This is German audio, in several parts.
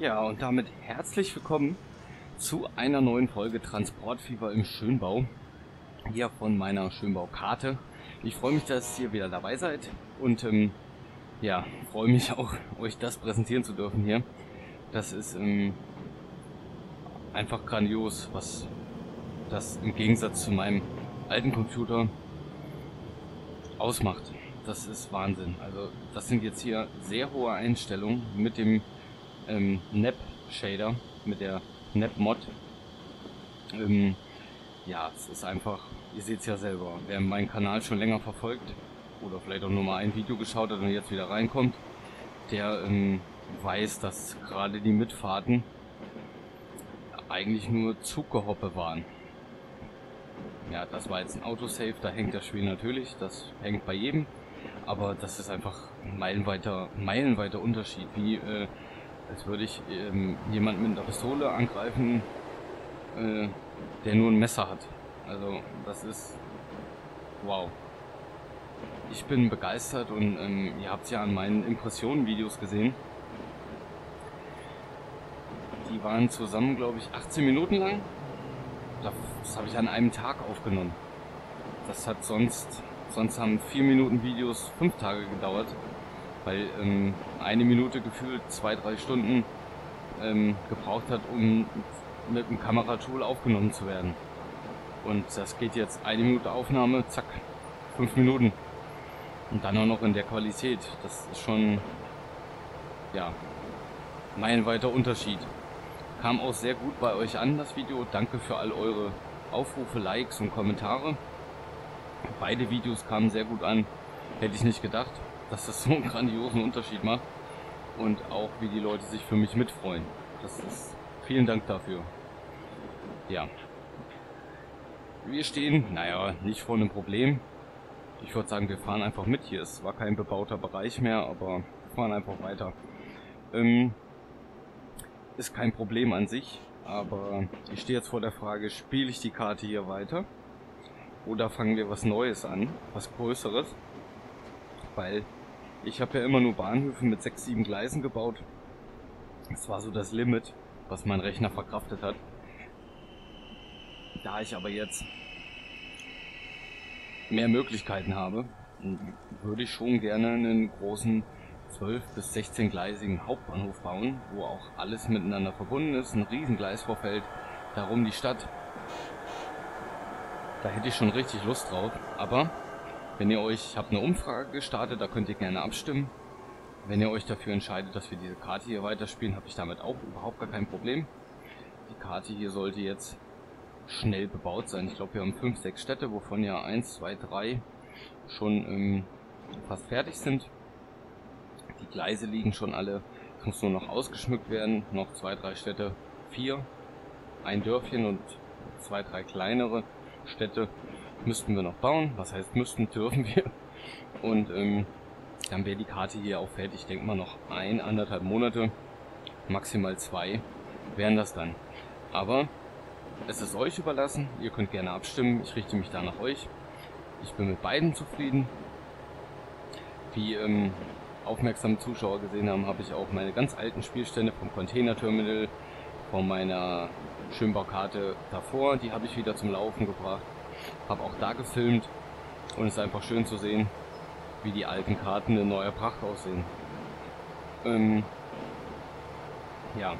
Ja, und damit herzlich willkommen zu einer neuen Folge Transportfieber im Schönbau, hier von meiner Schönbaukarte. Ich freue mich, dass ihr wieder dabei seid und ja, freue mich auch, euch das präsentieren zu dürfen hier. Das ist einfach grandios, was das im Gegensatz zu meinem alten Computer ausmacht. Das ist Wahnsinn. Also das sind jetzt hier sehr hohe Einstellungen mit dem Nap Shader, mit der Nap Mod. Ja, es ist einfach, ihr seht es ja selber, wer meinen Kanal schon länger verfolgt oder vielleicht auch nur mal ein Video geschaut hat und jetzt wieder reinkommt, der weiß, dass gerade die Mitfahrten eigentlich nur Zuggehoppe waren. Ja, das war jetzt ein Autosave, da hängt das Spiel natürlich, das hängt bei jedem, aber das ist einfach ein meilenweiter Unterschied, wie als würde ich jemanden mit einer Pistole angreifen, der nur ein Messer hat. Also das ist wow. Ich bin begeistert und ihr habt es ja an meinen Impressionen-Videos gesehen. Die waren zusammen, glaube ich, 18 Minuten lang. Das habe ich an einem Tag aufgenommen. Das hat sonst haben 4 Minuten Videos 5 Tage gedauert. Weil eine Minute gefühlt 2-3 Stunden gebraucht hat, um mit dem Kameratool aufgenommen zu werden. Und das geht jetzt eine Minute Aufnahme, zack, 5 Minuten. Und dann auch noch in der Qualität. Das ist schon, ja, meilenweiter Unterschied. Kam auch sehr gut bei euch an, das Video. Danke für all eure Aufrufe, Likes und Kommentare. Beide Videos kamen sehr gut an. Hätte ich nicht gedacht, dass das so einen grandiosen Unterschied macht und auch wie die Leute sich für mich mitfreuen. Das ist, vielen Dank dafür. Ja. Wir stehen, naja, nicht vor einem Problem. Ich würde sagen, wir fahren einfach mit hier. Es war kein bebauter Bereich mehr, aber wir fahren einfach weiter. Ist kein Problem an sich, aber ich stehe jetzt vor der Frage, spiele ich die Karte hier weiter oder fangen wir was Neues an, was Größeres, weil ich habe ja immer nur Bahnhöfe mit 6-7 Gleisen gebaut. Das war so das Limit, was mein Rechner verkraftet hat. Da ich aber jetzt mehr Möglichkeiten habe, würde ich schon gerne einen großen 12- bis 16-gleisigen Hauptbahnhof bauen, wo auch alles miteinander verbunden ist, ein Riesengleis vorfällt, darum die Stadt. Da hätte ich schon richtig Lust drauf, aber wenn ihr euch, ich habe eine Umfrage gestartet, da könnt ihr gerne abstimmen. Wenn ihr euch dafür entscheidet, dass wir diese Karte hier weiterspielen, habe ich damit auch überhaupt gar kein Problem. Die Karte hier sollte jetzt schnell bebaut sein. Ich glaube, wir haben 5-6 Städte, wovon ja 1-2-3 schon fast fertig sind. Die Gleise liegen schon alle, es muss nur noch ausgeschmückt werden, noch 2-3 Städte, 4, ein Dörfchen und 2-3 kleinere Städte müssten wir noch bauen, was heißt müssten, dürfen wir. Und dann wäre die Karte hier auch fertig, ich denke mal noch 1-1,5 Monate, maximal 2 wären das dann. Aber es ist euch überlassen, ihr könnt gerne abstimmen, ich richte mich da nach euch. Ich bin mit beiden zufrieden. Wie aufmerksame Zuschauer gesehen haben, habe ich auch meine ganz alten Spielstände vom Containerterminal, von meiner Schönbaukarte davor, die habe ich wieder zum Laufen gebracht, habe auch da gefilmt und es ist einfach schön zu sehen, wie die alten Karten in neuer Pracht aussehen. Ja,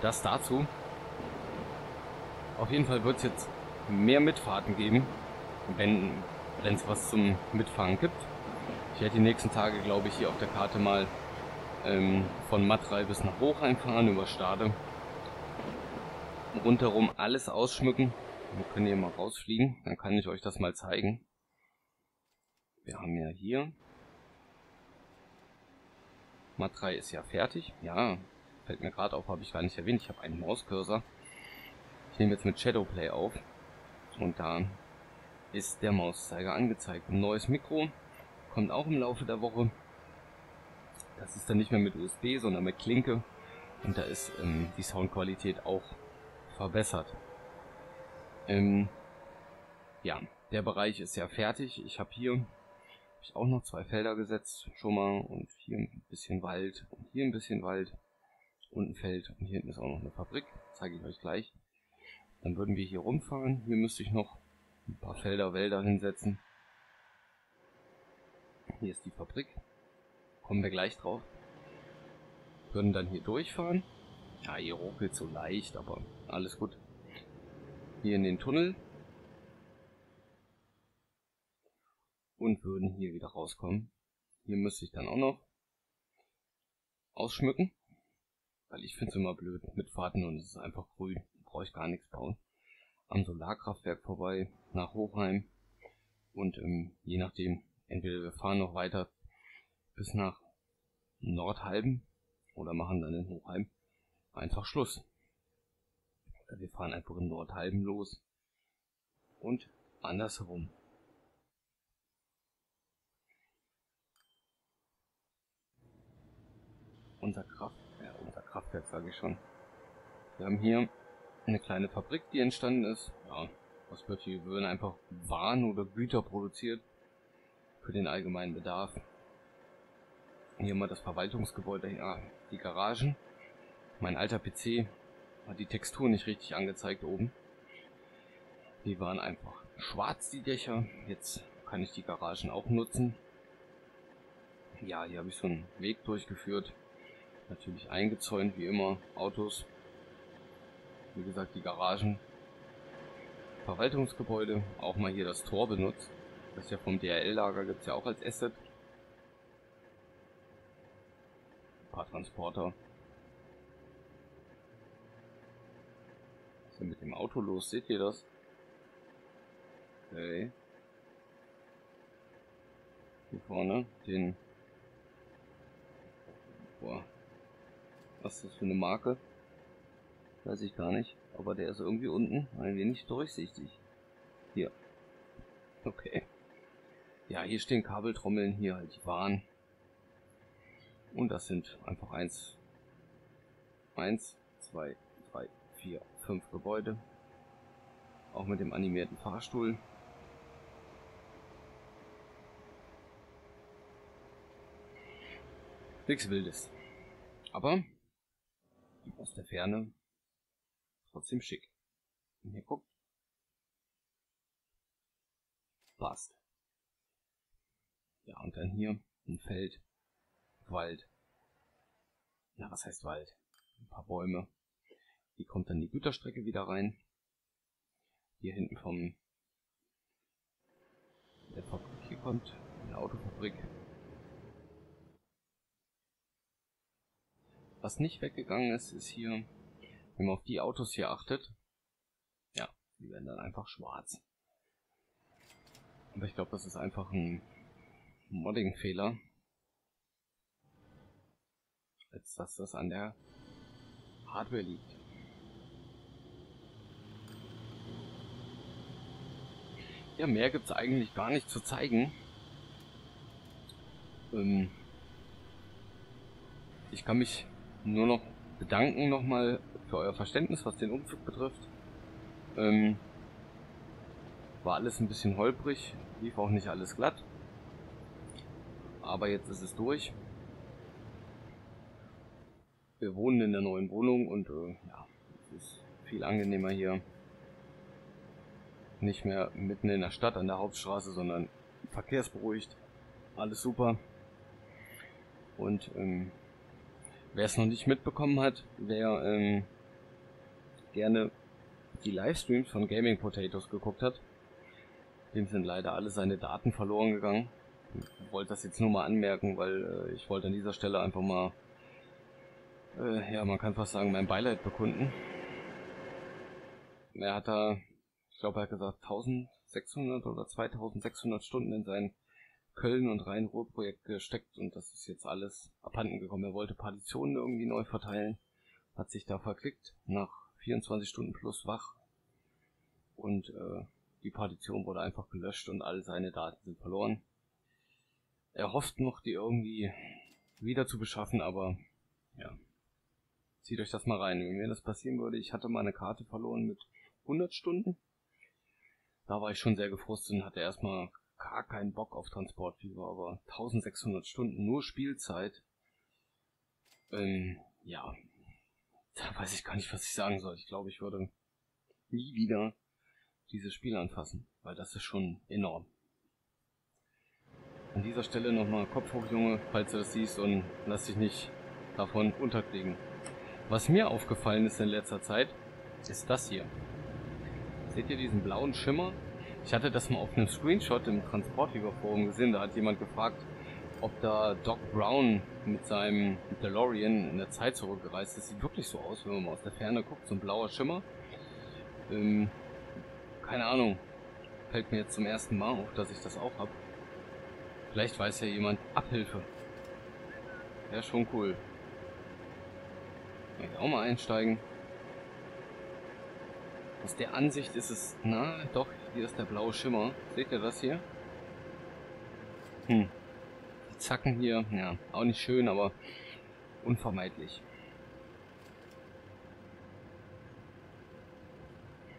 das dazu. Auf jeden Fall wird es jetzt mehr Mitfahrten geben, wenn es was zum Mitfahren gibt. Ich werde die nächsten Tage, glaube ich, hier auf der Karte mal von Mattrei bis nach Hochrhein fahren, über Stade. Rundherum alles ausschmücken. Wir können hier mal rausfliegen, dann kann ich euch das mal zeigen. Wir haben ja hier... Mattrei ist ja fertig. Ja, fällt mir gerade auf, habe ich gar nicht erwähnt. Ich habe einen Mauscursor. Ich nehme jetzt mit Shadowplay auf. Und da ist der Mauszeiger angezeigt. Ein neues Mikro. Kommt auch im Laufe der Woche. Das ist dann nicht mehr mit USB, sondern mit Klinke. Und da ist die Soundqualität auch verbessert. Ja, der Bereich ist ja fertig. Ich habe hier auch noch 2 Felder gesetzt schon mal. Und hier ein bisschen Wald. Und hier ein bisschen Wald. unten fällt. Und hier hinten ist auch noch eine Fabrik, zeige ich euch gleich. Dann würden wir hier rumfahren. Hier müsste ich noch ein paar Felder, Wälder hinsetzen. Hier ist die Fabrik. Kommen wir gleich drauf. Können dann hier durchfahren. Ja, hier ruckelt so leicht, aber alles gut. Hier in den Tunnel. Und würden hier wieder rauskommen. Hier müsste ich dann auch noch ausschmücken. Weil ich finde es immer blöd mit Fahrten und es ist einfach grün. Brauche ich gar nichts bauen. Am Solarkraftwerk vorbei, nach Hochheim. Und je nachdem, entweder wir fahren noch weiter bis nach Nordhalben oder machen dann in Hochheim einfach Schluss. Oder wir fahren einfach in Nordhalben los und andersherum. Unser Kraftwerk sage ich schon. Wir haben hier eine kleine Fabrik, die entstanden ist. Ja, aus Böttchen würden einfach Waren oder Güter produziert für den allgemeinen Bedarf. Hier mal das Verwaltungsgebäude, ja, die Garagen. Mein alter PC hat die Textur nicht richtig angezeigt oben. Die waren einfach schwarz, die Dächer. Jetzt kann ich die Garagen auch nutzen. Ja, hier habe ich so einen Weg durchgeführt. Natürlich eingezäunt, wie immer, Autos, wie gesagt die Garagen, Verwaltungsgebäude, auch mal hier das Tor benutzt, das ist ja vom DRL-Lager, gibt es ja auch als Asset, ein paar Transporter, was ist denn mit dem Auto los, seht ihr das? Okay. Hier vorne, den, boah. Was ist das für eine Marke? Weiß ich gar nicht. Aber der ist irgendwie unten ein wenig durchsichtig. Hier. Okay. Ja, hier stehen Kabeltrommeln, hier halt die Waren. Und das sind einfach 5 Gebäude. Auch mit dem animierten Fahrstuhl. Nichts Wildes. Aber aus der Ferne trotzdem schick. Und hier guckt. Passt. Ja, und dann hier ein Feld, Wald. Na, was heißt Wald? Ein paar Bäume. Hier kommt dann die Güterstrecke wieder rein. Hier hinten vom der Fabrik, hier kommt eine Autofabrik. Was nicht weggegangen ist, ist hier, wenn man auf die Autos hier achtet, ja, die werden dann einfach schwarz. Aber ich glaube, das ist einfach ein Modding-Fehler, als dass das an der Hardware liegt. Ja, mehr gibt es eigentlich gar nicht zu zeigen. Ich kann mich nur noch bedanken nochmal für euer Verständnis, was den Umzug betrifft. War alles ein bisschen holprig, lief auch nicht alles glatt. Aber jetzt ist es durch. Wir wohnen in der neuen Wohnung und ja, es ist viel angenehmer hier. Nicht mehr mitten in der Stadt an der Hauptstraße, sondern verkehrsberuhigt. Alles super. Und wer es noch nicht mitbekommen hat, wer gerne die Livestreams von Gaming Potatoes geguckt hat, dem sind leider alle seine Daten verloren gegangen. Ich wollte das jetzt nur mal anmerken, weil ich wollte an dieser Stelle einfach mal, ja, man kann fast sagen, mein Beileid bekunden. Er hat da, ich glaube, er hat gesagt, 1600 oder 2600 Stunden in seinen Köln und Rhein-Ruhr-Projekt gesteckt und das ist jetzt alles abhanden gekommen. Er wollte Partitionen irgendwie neu verteilen, hat sich da verklickt, nach 24 Stunden plus wach und die Partition wurde einfach gelöscht und all seine Daten sind verloren. Er hofft noch, die irgendwie wieder zu beschaffen, aber ja, zieht euch das mal rein. Wenn mir das passieren würde, ich hatte mal eine Karte verloren mit 100 Stunden, da war ich schon sehr gefrustet und hatte erstmal gar keinen Bock auf Transportfieber, aber 1600 Stunden nur Spielzeit. Ja, Da weiß ich gar nicht, was ich sagen soll. Ich glaube, ich würde nie wieder dieses Spiel anfassen, weil das ist schon enorm. An dieser Stelle nochmal Kopf hoch, Junge, falls du das siehst, und lass dich nicht davon unterkriegen. Was mir aufgefallen ist in letzter Zeit, ist das hier. Seht ihr diesen blauen Schimmer? Ich hatte das mal auf einem Screenshot im Transport-Fever-Forum gesehen. Da hat jemand gefragt, ob da Doc Brown mit seinem DeLorean in der Zeit zurückgereist ist. Sieht wirklich so aus, wenn man mal aus der Ferne guckt, so ein blauer Schimmer. Keine Ahnung, fällt mir jetzt zum ersten Mal auf, dass ich das auch habe. Vielleicht weiß ja jemand Abhilfe. Wäre schon cool. Kann ich auch mal einsteigen. Aus der Ansicht ist es... Na, doch, hier ist der blaue Schimmer. Seht ihr das hier? Die Zacken hier, ja, auch nicht schön, aber unvermeidlich.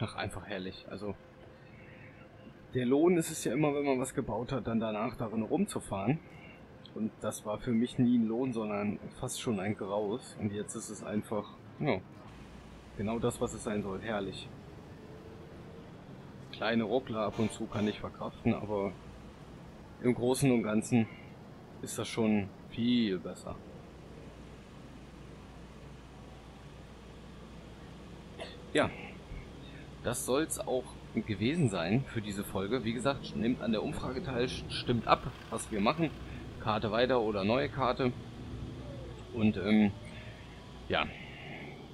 Ach, einfach herrlich. Also, der Lohn ist es ja immer, wenn man was gebaut hat, dann danach darin rumzufahren. Und das war für mich nie ein Lohn, sondern fast schon ein Graus. Und jetzt ist es einfach, ja, genau das, was es sein soll. Herrlich. Kleine Ruckler ab und zu kann ich verkraften, aber im Großen und Ganzen ist das schon viel besser. Ja, das soll es auch gewesen sein für diese Folge. Wie gesagt, nehmt an der Umfrage teil, stimmt ab, was wir machen. Karte weiter oder neue Karte. Und ja,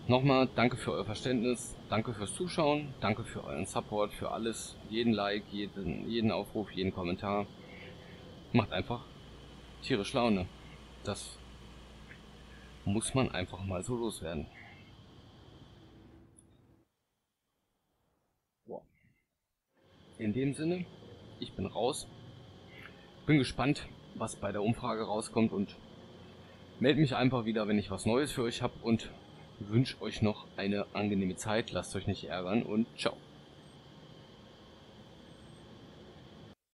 nochmal danke für euer Verständnis, danke fürs Zuschauen, danke für euren Support, für alles, jeden Like, jeden Aufruf, jeden Kommentar. Macht einfach tierisch Laune. Das muss man einfach mal so loswerden. Boah. In dem Sinne, ich bin raus. Bin gespannt, was bei der Umfrage rauskommt, und melde mich einfach wieder, wenn ich was Neues für euch habe, und wünsche euch noch eine angenehme Zeit. Lasst euch nicht ärgern und ciao.